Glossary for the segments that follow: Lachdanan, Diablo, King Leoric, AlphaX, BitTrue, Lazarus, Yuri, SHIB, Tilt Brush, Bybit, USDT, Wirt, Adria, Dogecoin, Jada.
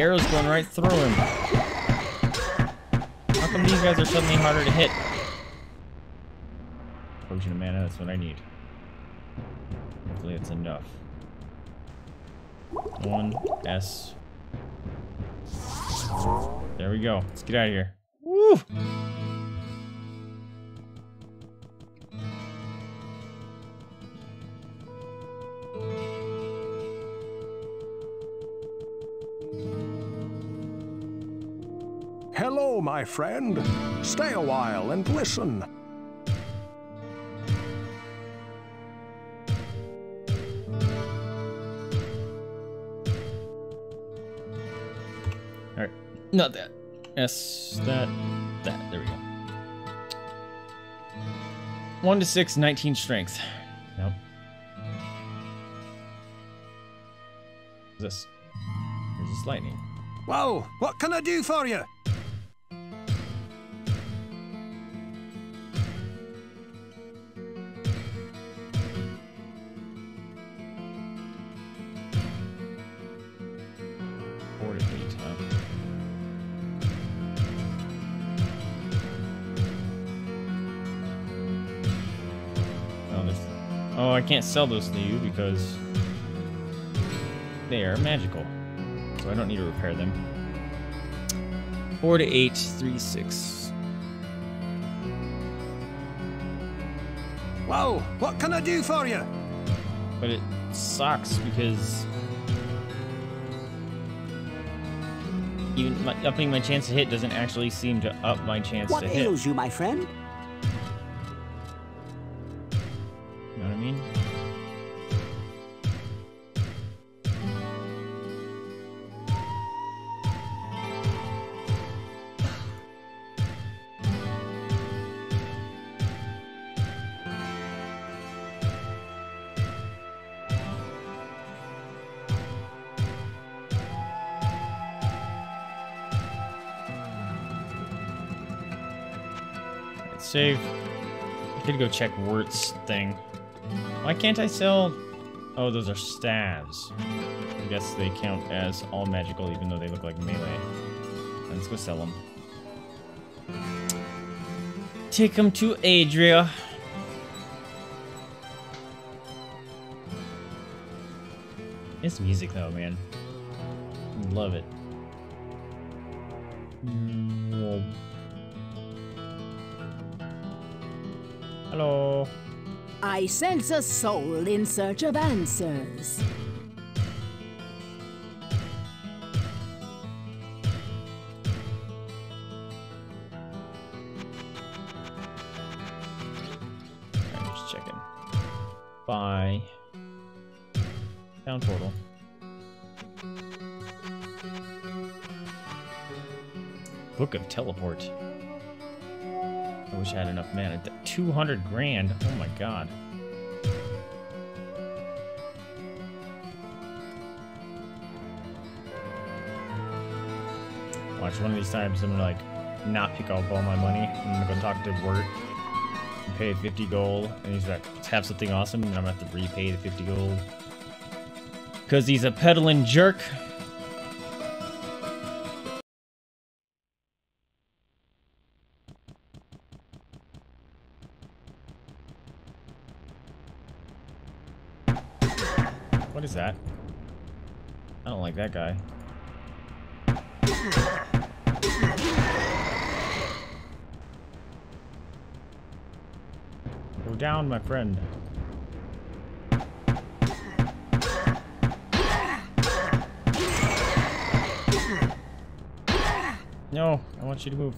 arrow's going right through him. How come these guys are suddenly harder to hit? Potion of mana, that's what I need. Hopefully it's enough. 1S. There we go. Let's get out of here. Woo! Hello, my friend. Stay a while and listen. Alright. Not that. S, that. There we go. 1 to 6, 19 strength. Nope. What's this? There's this lightning. Whoa! What can I do for you? Oh, I can't sell those to you because they are magical. So I don't need to repair them. 4 to 8, 3, 6. Whoa, what can I do for you? But it sucks because even upping my chance to hit doesn't actually seem to up my chance to hit. What ails you, my friend? Save. I could go check Wirt's thing. Why can't I sell? Oh, those are staves. I guess they count as all magical, even though they look like melee. Let's go sell them. Take them to Adria. It's music, though, man. Love it. Hello. I sense a soul in search of answers. I'm just checking. Bye. Town portal. Book of Teleport. I wish I had enough mana. 200 grand. Oh my god. Watch, one of these times I'm gonna like not pick up all my money. I'm gonna go talk to Wirt and pay 50 gold. And he's like, let's have something awesome. And I'm gonna have to repay the 50 gold. Because he's a peddling jerk. What is that? I don't like that guy. Go down, my friend. No, I want you to move.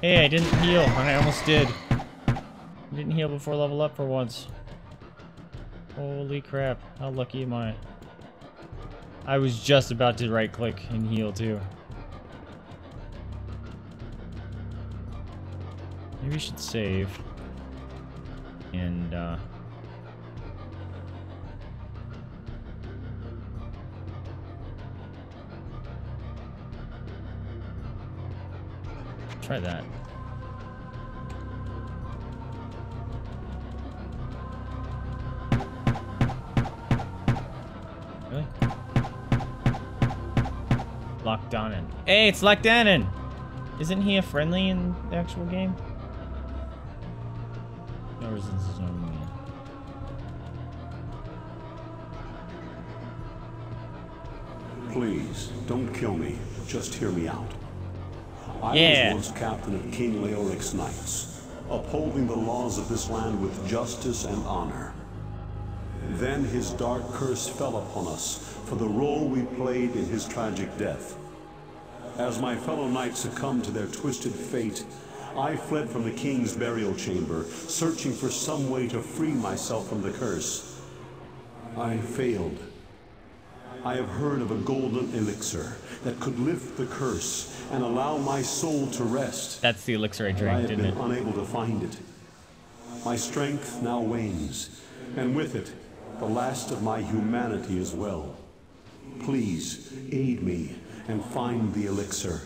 Hey, I didn't heal, and I almost did. I didn't heal before level up for once. Holy crap, how lucky am I? I was just about to right click and heal too. Maybe we should save. And, try that. Lachdanan. Hey, it's Lachdanan! Isn't he a friendly in the actual game? No resistance is normal. Please, don't kill me. Just hear me out. I was once captain of King Leoric's knights, upholding the laws of this land with justice and honor. Then his dark curse fell upon us for the role we played in his tragic death. As my fellow knights succumbed to their twisted fate, I fled from the king's burial chamber, searching for some way to free myself from the curse. I failed. I have heard of a golden elixir that could lift the curse and allow my soul to rest. That's the elixir I drank, didn't it? I have been unable to find it. My strength now wanes, and with it, the last of my humanity as well. Please, aid me and find the elixir.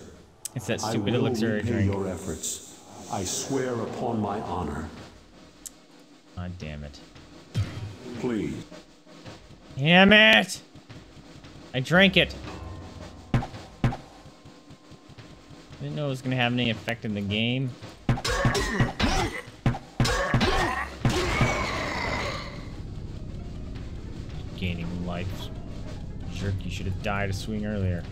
It's that stupid elixir I drank. I will repay your efforts. I swear upon my honor. God damn it. Please. Damn it! I drank it. I didn't know it was gonna have any effect in the game. Gaining life. Jerk, you should have died a swing earlier.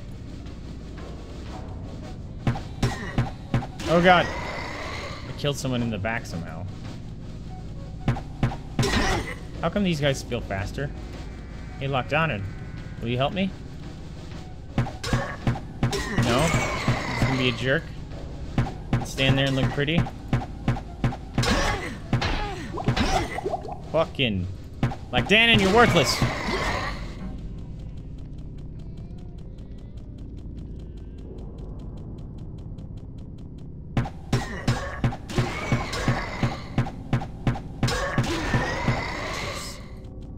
Oh god! I killed someone in the back somehow. How come these guys feel faster? Hey, Lachdanan. Will you help me? No? He's gonna be a jerk. Stand there and look pretty. Fucking Lachdanan, you're worthless!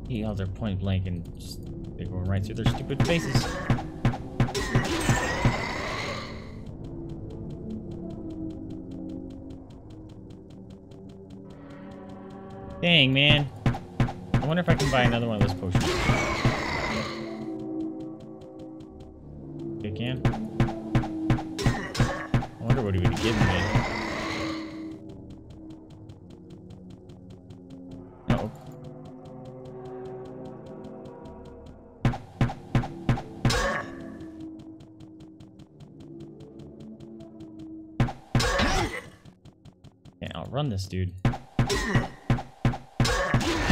He held her point blank and just they're going right through their stupid faces. Dang, man. I wonder if I can buy another one of those potions. I can. I wonder what he would have given me. Uh-oh. Run this dude.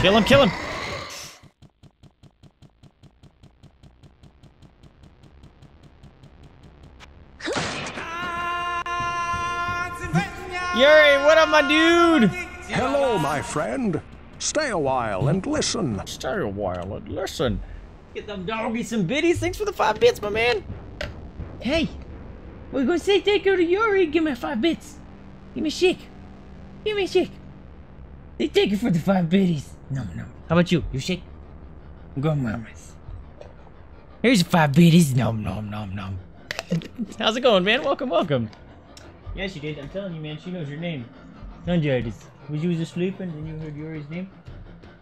Kill him, kill him! Yuri, what up, my dude? Hello, my friend. Stay a while and listen. Stay a while and listen. Get them doggies and biddies. Thanks for the 5 bits, my man. Hey, we're gonna say thank you to Yuri. Give me 5 bits. Give me a shake. Give me a shake. They take it for the 5 biddies. No. How about you? You shake? I'm going mamas. Here's the 5 biddies. Nom nom nom. How's it going, man? Welcome, welcome. Yeah, she did. I'm telling you, man. She knows your name. Nonjadis. Was you asleep and then you heard Yuri's name?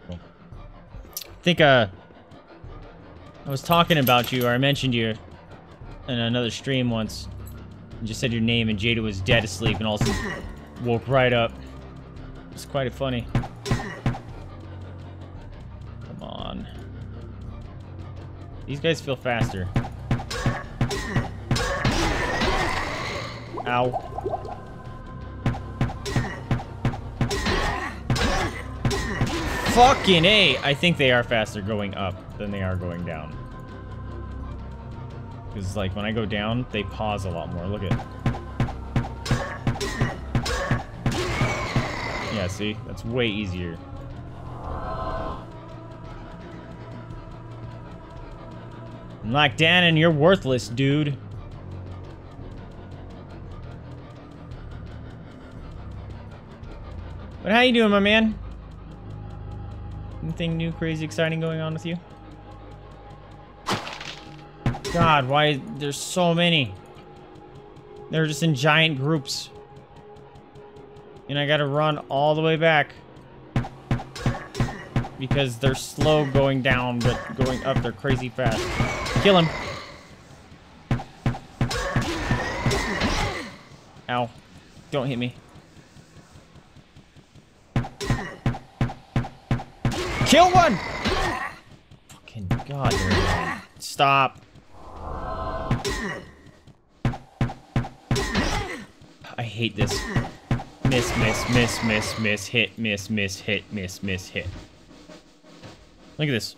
Cool. I think I was talking about you, or I mentioned you in another stream once. And just said your name, and Jada was dead asleep, and also woke right up. It's quite funny. Come on. These guys feel faster. Ow. Fucking A! I think they are faster going up than they are going down. Because, like, when I go down, they pause a lot more. Look at. Yeah, see? That's way easier. Lachdanan, you're worthless, dude. But how you doing, my man? Anything new, crazy, exciting going on with you? God, why there's so many. They're just in giant groups. And I gotta run all the way back because they're slow going down, but going up they're crazy fast. Kill him. Ow. Don't hit me. Kill one! Fucking god. Man. Stop. I hate this. Miss, miss, miss, miss, miss, hit, miss, miss, hit, miss, miss, hit. Look at this.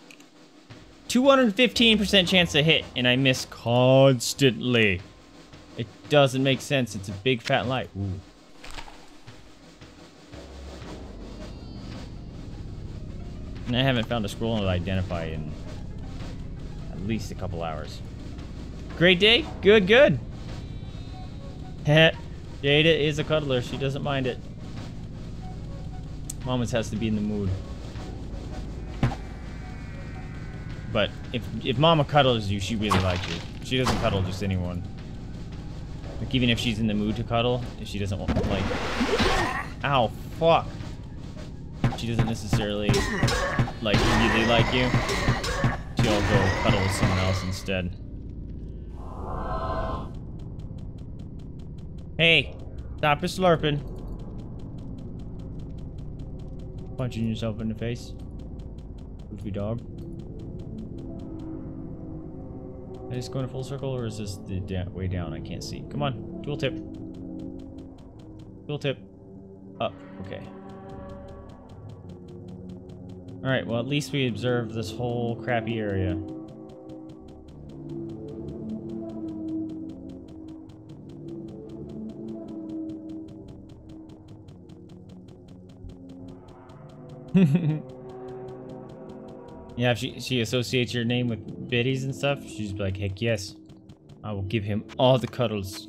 215% chance to hit, and I miss constantly. It doesn't make sense. It's a big fat lie. Ooh. And I haven't found a scroll to identify in at least a couple hours. Great day. Good, good. Heh. Jada is a cuddler. She doesn't mind it. Mamas has to be in the mood. But if Mama cuddles you, she really likes you. She doesn't cuddle just anyone. Like, even if she's in the mood to cuddle, if she doesn't want, like... Ow, fuck. She doesn't necessarily, like, really like you. She'll go cuddle with someone else instead. Hey, stop your slurping. Punching yourself in the face. Goofy dog. Is this going a full circle, or is this the way down? I can't see. Come on, dual tip. Dual tip. Up. Okay. Alright, well, at least we observed this whole crappy area. Yeah, if she associates your name with biddies and stuff, she's like, heck yes. I will give him all the cuddles.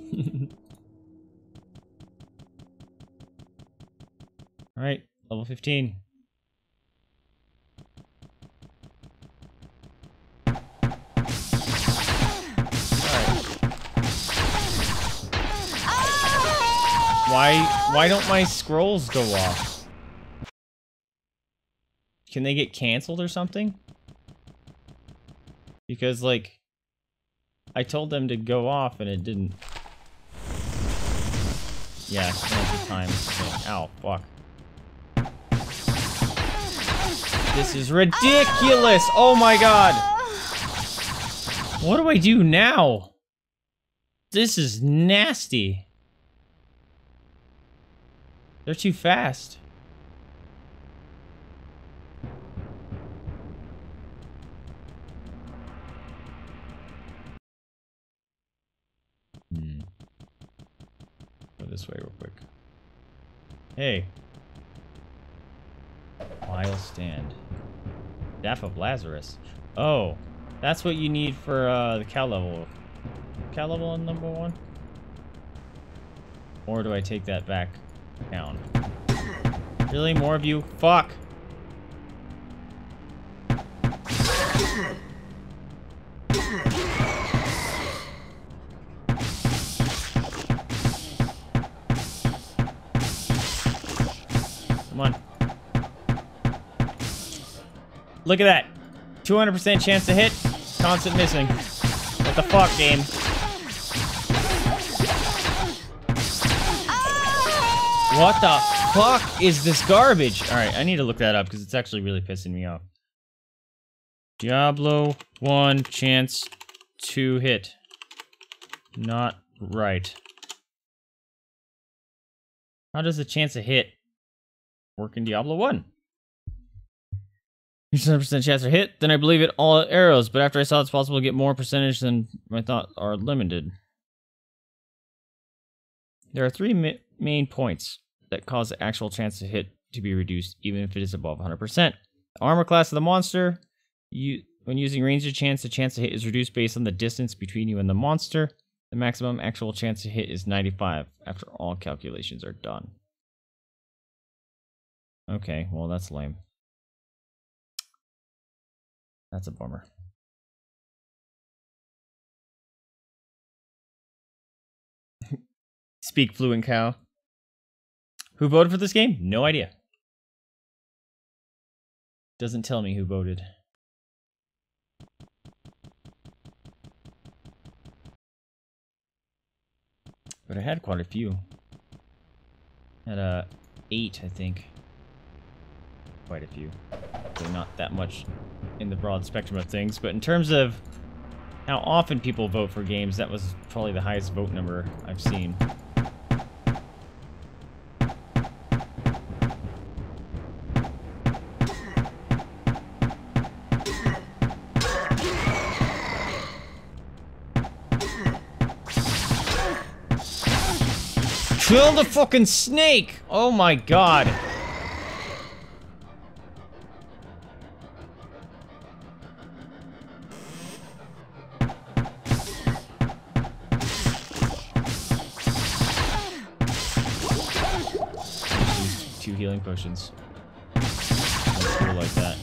Alright, level 15. Alright. Why don't my scrolls go off? Can they get canceled or something? Because, like, I told them to go off and it didn't. Yeah, it's time. Ow, fuck. This is ridiculous! Oh my god! What do I do now? This is nasty. They're too fast. This way real quick. Hey. Mile stand. Staff of Lazarus. Oh, that's what you need for the cow level. Cow level on number 1? Or do I take that back down? Really? More of you? Fuck! Come on. Look at that. 200% chance to hit. Constant missing. What the fuck, game? What the fuck is this garbage? Alright, I need to look that up because it's actually really pissing me off. Diablo 1 chance to hit. Not right. How does the chance to hit work in Diablo 1? 100% chance to hit, then I believe it all arrows, but after I saw it's possible to get more percentage than I thought are limited. There are 3 main points that cause the actual chance to hit to be reduced, even if it is above 100%. The armor class of the monster. When using ranger chance, the chance to hit is reduced based on the distance between you and the monster. The maximum actual chance to hit is 95 after all calculations are done. Okay, well, that's lame. That's a bummer. Speak fluent cow. Who voted for this game? No idea. Doesn't tell me who voted. But I had quite a few. I had 8, I think. Quite a few. So not that much in the broad spectrum of things, but in terms of how often people vote for games, that was probably the highest vote number I've seen. Kill the fucking snake! Oh my god. Two healing potions. That's cool like that.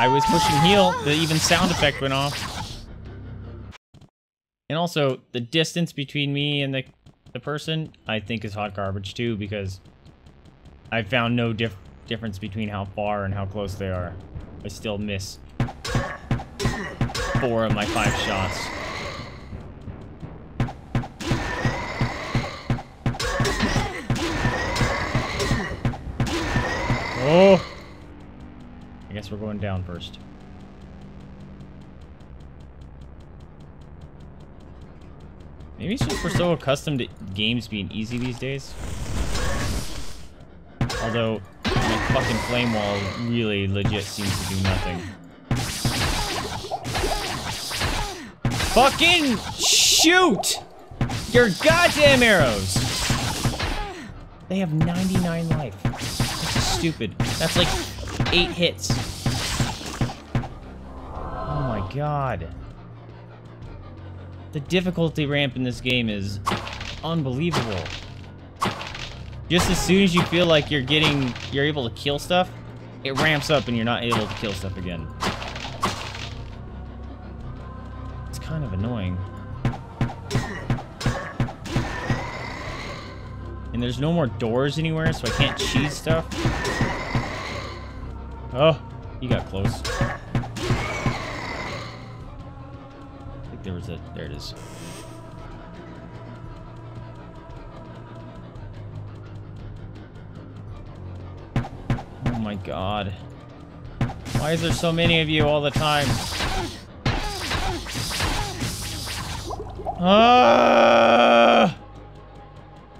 I was pushing heal, the even sound effect went off. And also, the distance between me and the person, I think is hot garbage too, because I found no difference between how far and how close they are. I still miss 4 of my 5 shots. Oh! I guess we're going down first. Maybe it's just we're so accustomed to games being easy these days. Although, my fucking flame wall really legit seems to do nothing. Fucking shoot your goddamn arrows! They have 99 life. This is stupid. That's like 8 hits. Oh my god. The difficulty ramp in this game is unbelievable. Just as soon as you feel like you're able to kill stuff, it ramps up and you're not able to kill stuff again. It's kind of annoying. And there's no more doors anywhere, so I can't cheese stuff. Oh, you got close. There was there it is. Oh my god. Why is there so many of you all the time?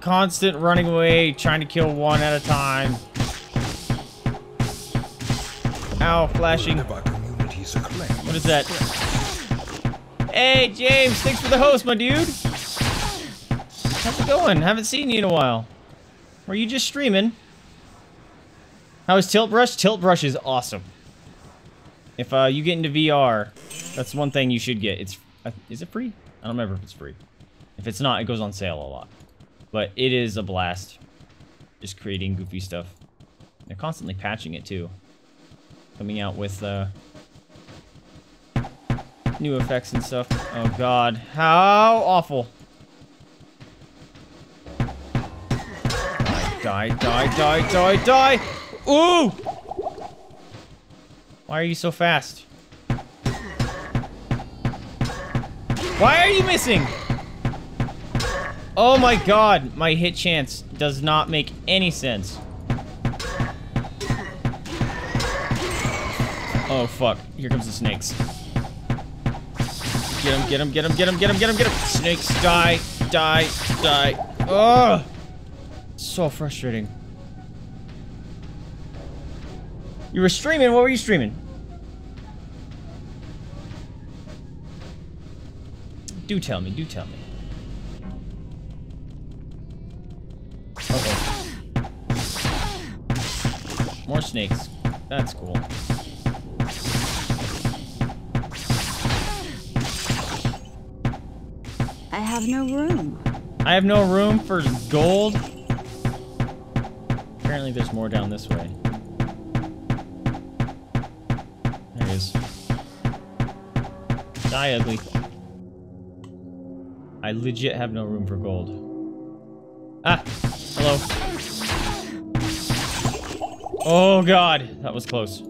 Constant running away, trying to kill one at a time. Ow, flashing. What is that? Hey, James, thanks for the host, my dude. How's it going? Haven't seen you in a while. Were you just streaming? How is Tilt Brush? Tilt Brush is awesome. If you get into VR, that's one thing you should get. It's is it free? I don't remember if it's free. If it's not, it goes on sale a lot. But it is a blast. Just creating goofy stuff. They're constantly patching it, too. Coming out with, new effects and stuff. Oh god. How awful. Die, die, die, die, die! Ooh! Why are you so fast? Why are you missing? Oh my god, my hit chance does not make any sense. Oh fuck, here comes the snakes. Get him, get him, get him, get him, get him, get him, get him! Snakes, die, die, die. Ugh! So frustrating. You were streaming? What were you streaming? Do tell me, do tell me. Okay. More snakes. That's cool. I have no room. I have no room for gold? Apparently there's more down this way. There it is. Die, ugly. I legit have no room for gold. Ah! Hello. Oh god, that was close.